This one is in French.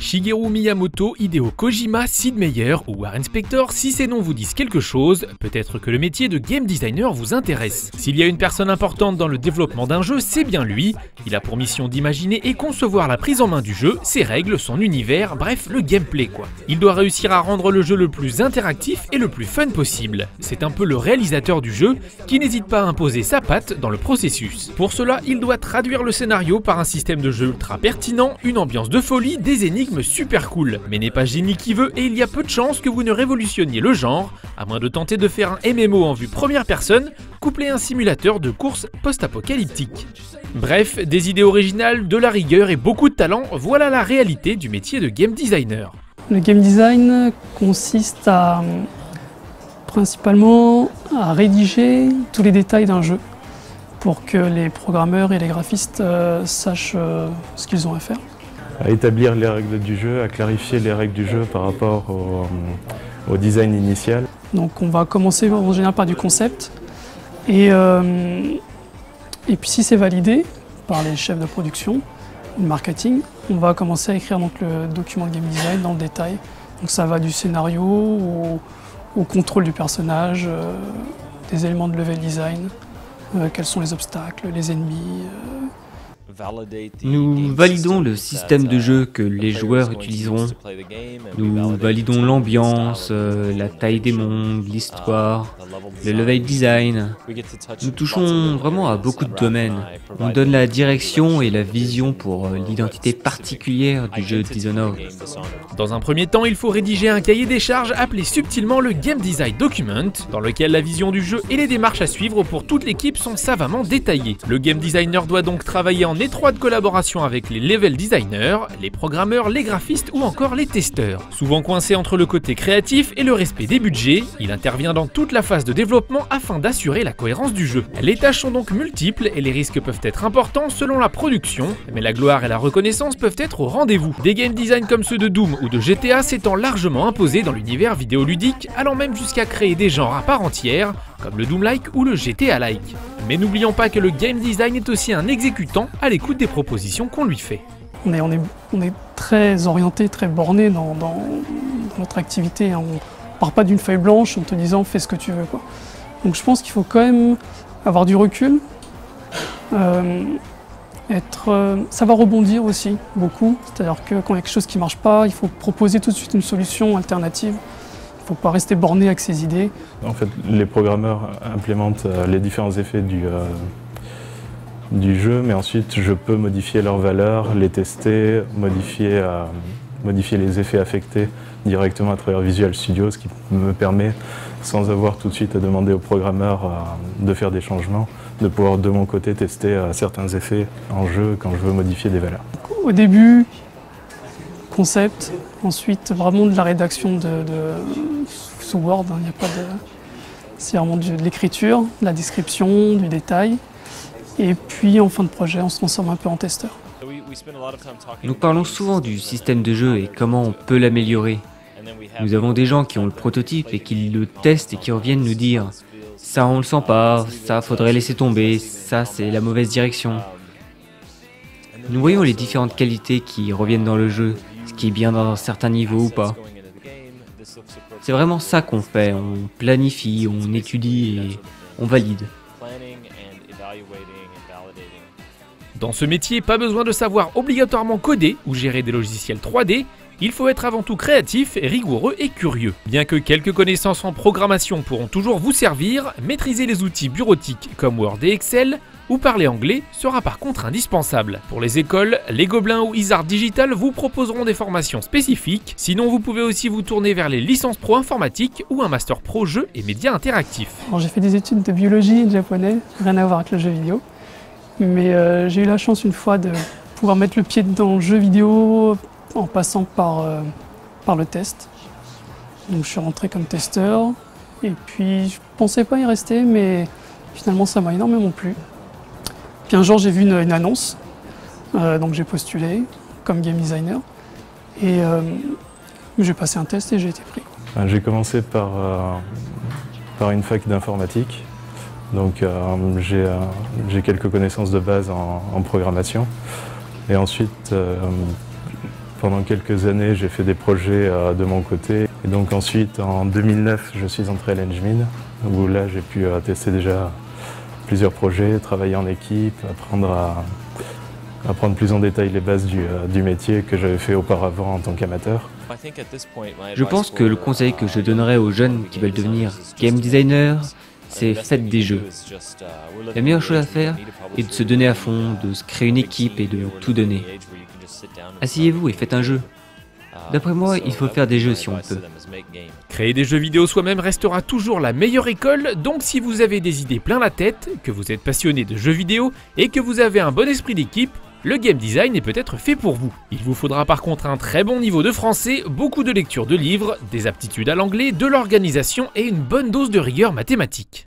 Shigeru Miyamoto, Hideo Kojima, Sid Meier ou Warren Spector, si ces noms vous disent quelque chose, peut-être que le métier de game designer vous intéresse. S'il y a une personne importante dans le développement d'un jeu, c'est bien lui. Il a pour mission d'imaginer et concevoir la prise en main du jeu, ses règles, son univers, bref, le gameplay quoi. Il doit réussir à rendre le jeu le plus interactif et le plus fun possible. C'est un peu le réalisateur du jeu qui n'hésite pas à imposer sa patte dans le processus. Pour cela, il doit traduire le scénario par un système de jeu ultra pertinent, une ambiance de folie, des énigmes super cool, mais n'est pas génie qui veut et il y a peu de chances que vous ne révolutionniez le genre, à moins de tenter de faire un MMO en vue première personne, couplé à un simulateur de course post-apocalyptique. Bref, des idées originales, de la rigueur et beaucoup de talent, voilà la réalité du métier de game designer. Le game design consiste à principalement à rédiger tous les détails d'un jeu, pour que les programmeurs et les graphistes sachent ce qu'ils ont à faire. À établir les règles du jeu, à clarifier les règles du jeu par rapport au design initial. Donc on va commencer en général par du concept et puis si c'est validé par les chefs de production, le marketing, on va commencer à écrire donc le document de game design dans le détail. Donc ça va du scénario au contrôle du personnage, des éléments de level design, quels sont les obstacles, les ennemis. Nous validons le système de jeu que les joueurs utiliseront. Nous validons l'ambiance, la taille des mondes, l'histoire, le level design. Nous touchons vraiment à beaucoup de domaines. On donne la direction et la vision pour l'identité particulière du jeu Dishonored. Dans un premier temps, il faut rédiger un cahier des charges appelé subtilement le Game Design Document, dans lequel la vision du jeu et les démarches à suivre pour toute l'équipe sont savamment détaillées. Le game designer doit donc travailler en étroite collaboration avec les level designers, les programmeurs, les graphistes ou encore les testeurs. Souvent coincé entre le côté créatif et le respect des budgets, il intervient dans toute la phase de développement afin d'assurer la cohérence du jeu. Les tâches sont donc multiples et les risques peuvent être importants selon la production, mais la gloire et la reconnaissance peuvent être au rendez-vous. Des game design comme ceux de Doom ou de GTA s'étant largement imposés dans l'univers vidéoludique, allant même jusqu'à créer des genres à part entière, comme le Doom-like ou le GTA-like. Mais n'oublions pas que le game design est aussi un exécutant à l'écoute des propositions qu'on lui fait. On est très orienté, très borné dans notre activité. On ne part pas d'une feuille blanche en te disant fais ce que tu veux, quoi. Donc je pense qu'il faut quand même avoir du recul, savoir rebondir aussi beaucoup. C'est-à-dire que quand il y a quelque chose qui ne marche pas, il faut proposer tout de suite une solution alternative. Il ne faut pas rester borné avec ses idées. En fait, les programmeurs implémentent les différents effets du jeu, mais ensuite je peux modifier leurs valeurs, les tester, modifier les effets affectés directement à travers Visual Studio, ce qui me permet, sans avoir tout de suite à demander aux programmeurs de faire des changements, de pouvoir de mon côté tester certains effets en jeu quand je veux modifier des valeurs. Au début, concept, ensuite vraiment de la rédaction sous Word, hein, c'est vraiment de l'écriture, de la description, du détail, et puis en fin de projet on se transforme un peu en testeur. Nous parlons souvent du système de jeu et comment on peut l'améliorer. Nous avons des gens qui ont le prototype et qui le testent et qui reviennent nous dire « ça on le sent pas, ça faudrait laisser tomber, ça c'est la mauvaise direction ». Nous voyons les différentes qualités qui reviennent dans le jeu, ce qui est bien dans un certain niveau ou pas. C'est vraiment ça qu'on fait, on planifie, on étudie et on valide. Dans ce métier, pas besoin de savoir obligatoirement coder ou gérer des logiciels 3D, il faut être avant tout créatif, rigoureux et curieux. Bien que quelques connaissances en programmation pourront toujours vous servir, maîtriser les outils bureautiques comme Word et Excel, ou parler anglais sera par contre indispensable. Pour les écoles, les Gobelins ou iSART Digital vous proposeront des formations spécifiques, sinon vous pouvez aussi vous tourner vers les licences pro informatique ou un master pro jeux et médias interactifs. J'ai fait des études de biologie et de japonais, rien à voir avec le jeu vidéo, mais j'ai eu la chance une fois de pouvoir mettre le pied dans le jeu vidéo en passant par le test. Donc je suis rentré comme testeur et puis je pensais pas y rester, mais finalement ça m'a énormément plu. Puis un jour j'ai vu une annonce, donc j'ai postulé comme game designer et j'ai passé un test et j'ai été pris. J'ai commencé par une fac d'informatique, donc j'ai quelques connaissances de base en programmation et ensuite Pendant quelques années, j'ai fait des projets de mon côté. Et donc ensuite, en 2009, je suis entré à l'Enjin, où là, j'ai pu tester déjà plusieurs projets, travailler en équipe, apprendre plus en détail les bases du métier que j'avais fait auparavant en tant qu'amateur. Je pense que le conseil que je donnerais aux jeunes qui veulent devenir game designer, c'est faites des jeux. La meilleure chose à faire est de se donner à fond, de se créer une équipe et de tout donner. Asseyez-vous et faites un jeu. D'après moi, il faut faire des jeux si on peut. Créer des jeux vidéo soi-même restera toujours la meilleure école, donc si vous avez des idées plein la tête, que vous êtes passionné de jeux vidéo et que vous avez un bon esprit d'équipe, le game design est peut-être fait pour vous. Il vous faudra par contre un très bon niveau de français, beaucoup de lectures de livres, des aptitudes à l'anglais, de l'organisation et une bonne dose de rigueur mathématique.